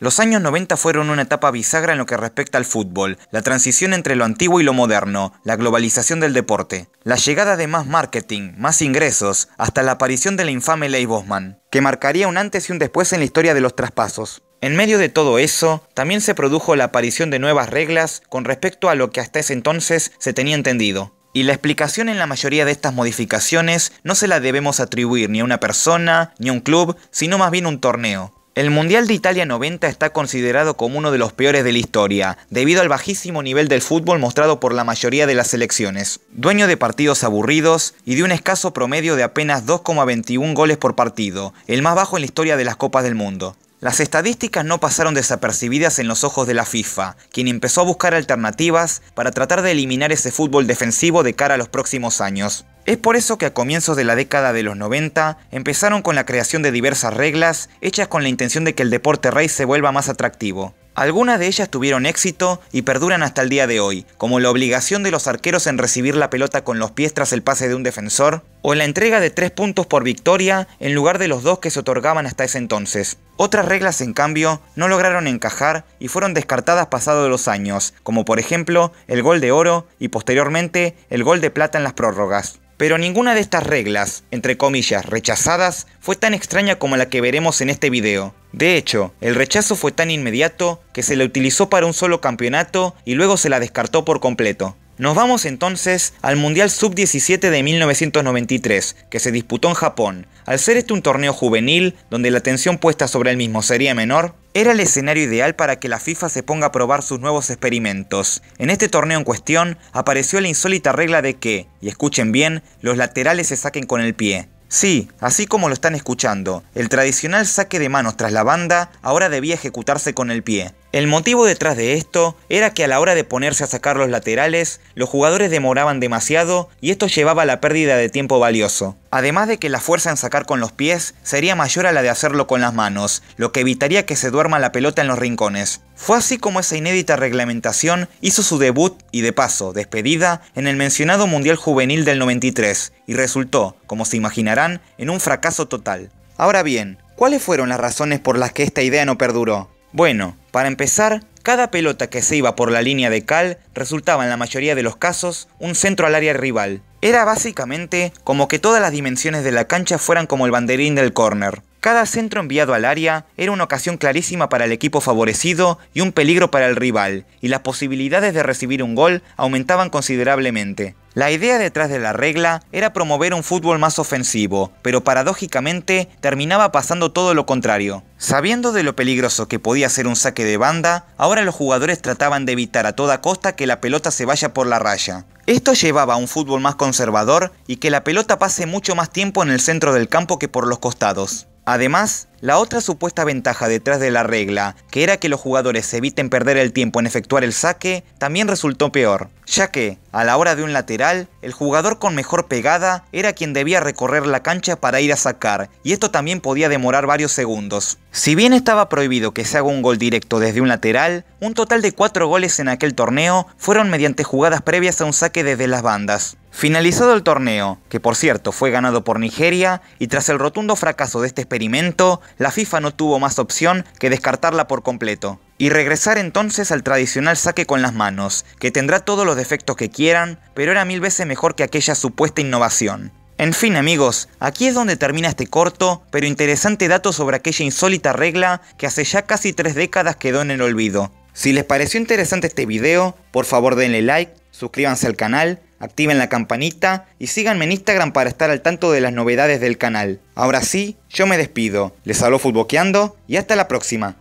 Los años 90 fueron una etapa bisagra en lo que respecta al fútbol, la transición entre lo antiguo y lo moderno, la globalización del deporte, la llegada de más marketing, más ingresos, hasta la aparición de la infame Ley Bosman, que marcaría un antes y un después en la historia de los traspasos. En medio de todo eso, también se produjo la aparición de nuevas reglas con respecto a lo que hasta ese entonces se tenía entendido. Y la explicación en la mayoría de estas modificaciones no se la debemos atribuir ni a una persona, ni a un club, sino más bien un torneo. El Mundial de Italia 90 está considerado como uno de los peores de la historia, debido al bajísimo nivel del fútbol mostrado por la mayoría de las selecciones, dueño de partidos aburridos y de un escaso promedio de apenas 2,21 goles por partido, el más bajo en la historia de las Copas del Mundo. Las estadísticas no pasaron desapercibidas en los ojos de la FIFA, quien empezó a buscar alternativas para tratar de eliminar ese fútbol defensivo de cara a los próximos años. Es por eso que a comienzos de la década de los 90 empezaron con la creación de diversas reglas hechas con la intención de que el deporte rey se vuelva más atractivo. Algunas de ellas tuvieron éxito y perduran hasta el día de hoy, como la obligación de los arqueros en recibir la pelota con los pies tras el pase de un defensor, o la entrega de 3 puntos por victoria en lugar de los 2 que se otorgaban hasta ese entonces. Otras reglas, en cambio, no lograron encajar y fueron descartadas pasado de los años, como por ejemplo el gol de oro y posteriormente el gol de plata en las prórrogas. Pero ninguna de estas reglas, entre comillas, rechazadas, fue tan extraña como la que veremos en este video. De hecho, el rechazo fue tan inmediato que se la utilizó para un solo campeonato y luego se la descartó por completo. Nos vamos entonces al Mundial Sub-17 de 1993, que se disputó en Japón. Al ser este un torneo juvenil, donde la atención puesta sobre el mismo sería menor, era el escenario ideal para que la FIFA se ponga a probar sus nuevos experimentos. En este torneo en cuestión, apareció la insólita regla de que, y escuchen bien, los laterales se saquen con el pie. Sí, así como lo están escuchando, el tradicional saque de manos tras la banda ahora debía ejecutarse con el pie. El motivo detrás de esto era que a la hora de ponerse a sacar los laterales, los jugadores demoraban demasiado y esto llevaba a la pérdida de tiempo valioso. Además de que la fuerza en sacar con los pies sería mayor a la de hacerlo con las manos, lo que evitaría que se duerma la pelota en los rincones. Fue así como esa inédita reglamentación hizo su debut y de paso despedida en el mencionado Mundial Juvenil del 93 y resultó, como se imaginarán, en un fracaso total. Ahora bien, ¿cuáles fueron las razones por las que esta idea no perduró? Bueno, para empezar, cada pelota que se iba por la línea de cal resultaba en la mayoría de los casos un centro al área rival. Era básicamente como que todas las dimensiones de la cancha fueran como el banderín del córner. Cada centro enviado al área era una ocasión clarísima para el equipo favorecido y un peligro para el rival, y las posibilidades de recibir un gol aumentaban considerablemente. La idea detrás de la regla era promover un fútbol más ofensivo, pero paradójicamente terminaba pasando todo lo contrario. Sabiendo de lo peligroso que podía ser un saque de banda, ahora los jugadores trataban de evitar a toda costa que la pelota se vaya por la raya. Esto llevaba a un fútbol más conservador y que la pelota pase mucho más tiempo en el centro del campo que por los costados. Además, la otra supuesta ventaja detrás de la regla, que era que los jugadores eviten perder el tiempo en efectuar el saque, también resultó peor, ya que, a la hora de un lateral, el jugador con mejor pegada era quien debía recorrer la cancha para ir a sacar, y esto también podía demorar varios segundos. Si bien estaba prohibido que se haga un gol directo desde un lateral, un total de 4 goles en aquel torneo fueron mediante jugadas previas a un saque desde las bandas. Finalizado el torneo, que por cierto fue ganado por Nigeria, y tras el rotundo fracaso de este experimento, la FIFA no tuvo más opción que descartarla por completo y regresar entonces al tradicional saque con las manos, que tendrá todos los defectos que quieran, pero era 1000 veces mejor que aquella supuesta innovación. En fin amigos, aquí es donde termina este corto pero interesante dato sobre aquella insólita regla que hace ya casi 3 décadas quedó en el olvido. Si les pareció interesante este video, por favor denle like, suscríbanse al canal, activen la campanita y síganme en Instagram para estar al tanto de las novedades del canal. Ahora sí, yo me despido. Les habló Futboqueando y hasta la próxima.